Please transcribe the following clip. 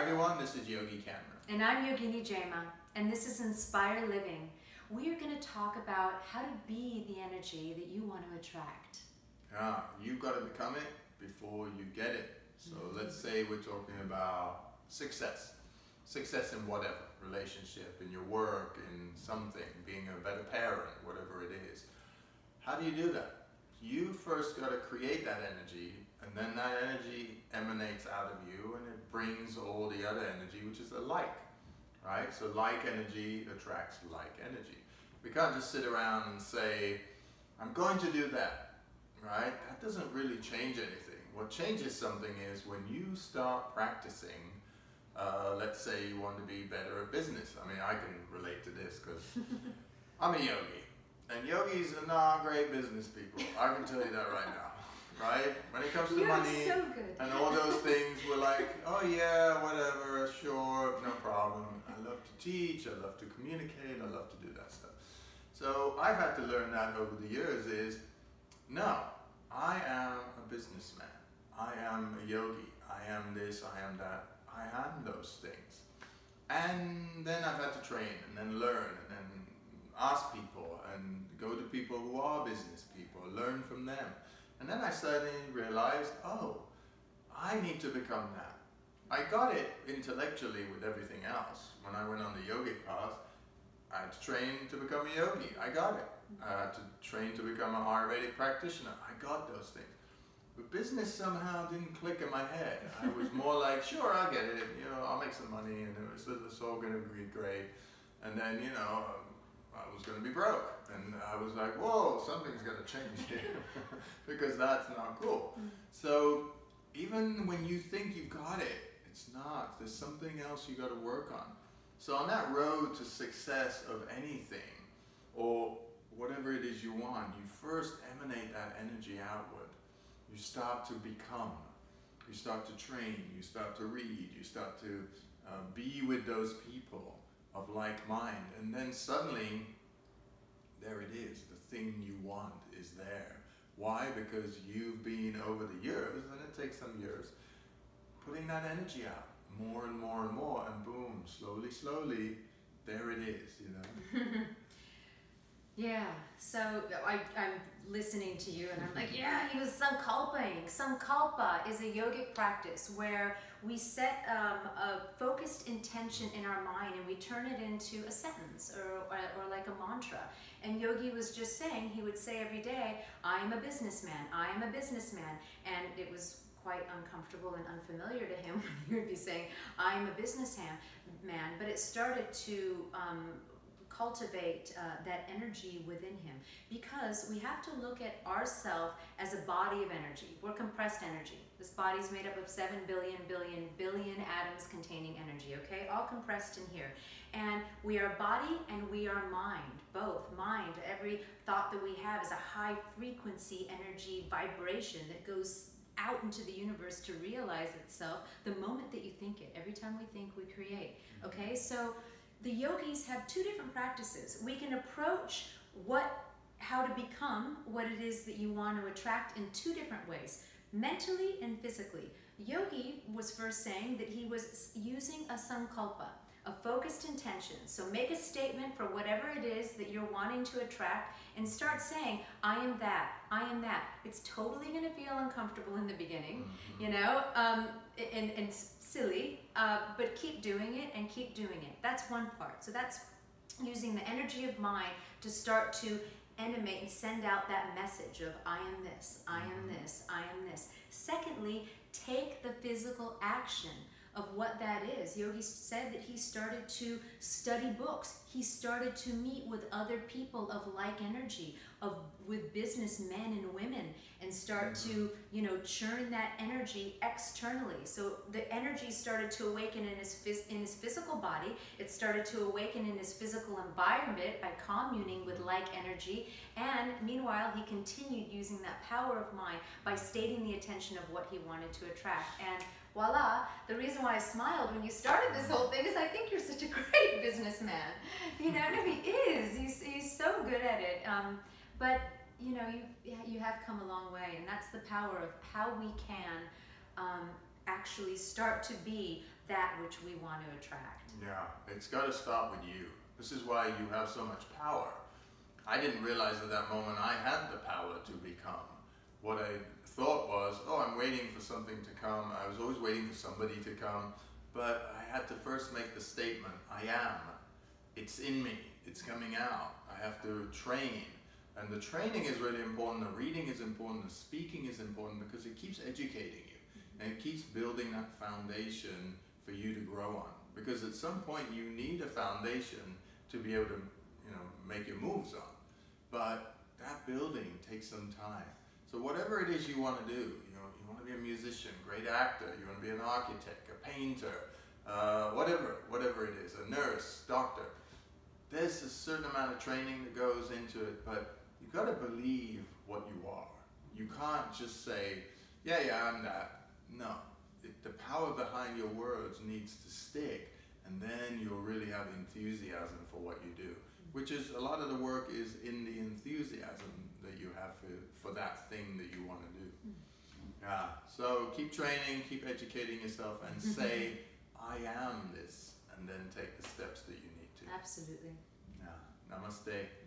Hi everyone, this is Yogi Cameron. And I'm Yogini Jema, and this is Inspire Living. We are going to talk about how to be the energy that you want to attract. Yeah, you've got to become it before you get it. So let's say we're talking about success. Success in whatever, relationship, in your work, in something, being a better parent, whatever it is. How do you do that? You first got to create that energy, and then that energy emanates out of you and it brings all the other energy, which is a like, right? So like energy attracts like energy. We can't just sit around and say, I'm going to do that, right? That doesn't really change anything. What changes something is when you start practicing, let's say you want to be better at business. I mean, I can relate to this because I'm a yogi, and yogis are not great business people. I can tell you that right now. Right? When it comes to money so and all those things, we're like, oh yeah, whatever, sure, no problem. I love to teach, I love to communicate, I love to do that stuff. So I've had to learn that over the years is, no, I am a businessman. I am a yogi. I am this, I am that. I am those things. And then I've had to train and then learn and then ask people and go to people who are business people, learn from them. And then I suddenly realized, oh, I need to become that. I got it intellectually with everything else. When I went on the yogic path, I had to train to become a yogi. I got it. I had to train to become an Ayurvedic practitioner. I got those things. But business somehow didn't click in my head. I was more like, sure, I'll get it. You know, I'll make some money, and it's all going to be great. And then, you know, I was going to be broke. And I was like, whoa, something's going to change here because that's not cool. So even when you think you've got it, it's not. There's something else you got to work on. So on that road to success of anything or whatever it is you want, you first emanate that energy outward. You start to become. You start to train. You start to read. You start to be with those people of like mind. And then suddenly, there it is. The thing you want is there. Why? Because you've been over the years, and it takes some years, putting that energy out more and more and more, and boom, slowly, slowly, there it is, you know? Yeah, so I'm listening to you and I'm like, yeah, he was sankalpaing. Sankalpa is a yogic practice where we set a focused intention in our mind and we turn it into a sentence or like a mantra. And Yogi was just saying, he would say every day, I am a businessman, I am a businessman. And it was quite uncomfortable and unfamiliar to him when he would be saying, I am a businessman. But it started to cultivate that energy within him, because we have to look at ourselves as a body of energy. We're compressed energy. This body's made up of 7 billion atoms containing energy, okay? All compressed in here. And we are body and we are mind, both. Mind, every thought that we have is a high frequency energy vibration that goes out into the universe to realize itself the moment that you think it. Every time we think, we create, okay? So the yogis have two different practices. We can approach how to become what it is that you want to attract in two different ways, mentally and physically. Yogi was first saying that he was using a sankalpa, a focused intention. So make a statement for whatever it is that you're wanting to attract and start saying, I am that, I am that. It's totally going to feel uncomfortable in the beginning, you know, and silly, but keep doing it and keep doing it. That's one part. So that's using the energy of mind to start to animate and send out that message of I am this, I am this, I am this. Secondly, take the physical action of what that is. Yogi said that he started to study books. He started to meet with other people of like energy, with businessmen and women, and start to, you know, churn that energy externally. So the energy started to awaken in his physical body. It started to awaken in his physical environment by communing with like energy. And meanwhile, he continued using that power of mind by stating the intention of what he wanted to attract. And voila, the reason why I smiled when you started this whole thing is I think you're such a great businessman. You know, no, he is. He's so good at it. But, you know, you have come a long way, and that's the power of how we can actually start to be that which we want to attract. Yeah, it's got to start with you. This is why you have so much power. I didn't realize at that moment I had the power to become. What I thought was, oh, I'm waiting for something to come. I was always waiting for somebody to come. But I had to first make the statement, I am. It's in me. It's coming out. I have to train. And the training is really important. The reading is important. The speaking is important because it keeps educating you. And it keeps building that foundation for you to grow on. Because at some point you need a foundation to be able to, you know, make your moves on. But that building takes some time. So whatever it is you want to do, you know, you want to be a musician, great actor, you want to be an architect, a painter, whatever it is, a nurse, doctor. There's a certain amount of training that goes into it, but you've got to believe what you are. You can't just say, yeah, I'm that. No, the power behind your words needs to stick, and then you'll really have enthusiasm for what you do, which is a lot of the work is in the enthusiasm that you have for that thing that you want to do. Yeah, so keep training, keep educating yourself, and say, I am this, and then take the steps that you need to. Absolutely. Yeah, namaste.